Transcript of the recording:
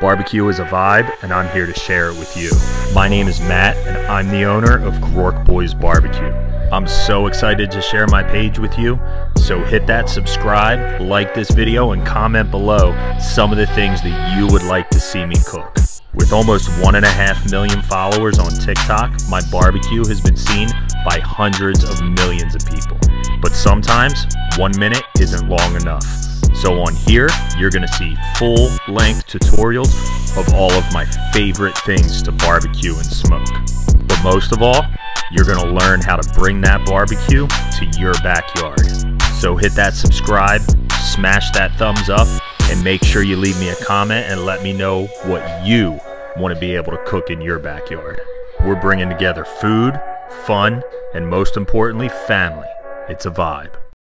Barbecue is a vibe, and I'm here to share it with you. My name is Matt, and I'm the owner of Groark Boys' Barbecue. I'm so excited to share my page with you, so hit that subscribe, like this video, and comment below some of the things that you would like to see me cook. With almost 1.5 million followers on TikTok, my barbecue has been seen by hundreds of millions of people. But sometimes, 1 minute isn't long enough. So on here, you're gonna see full-length tutorials of all of my favorite things to barbecue and smoke. But most of all, you're gonna learn how to bring that barbecue to your backyard. So hit that subscribe, smash that thumbs up, and make sure you leave me a comment and let me know what you want to be able to cook in your backyard. We're bringing together food, fun, and most importantly, family. It's a vibe.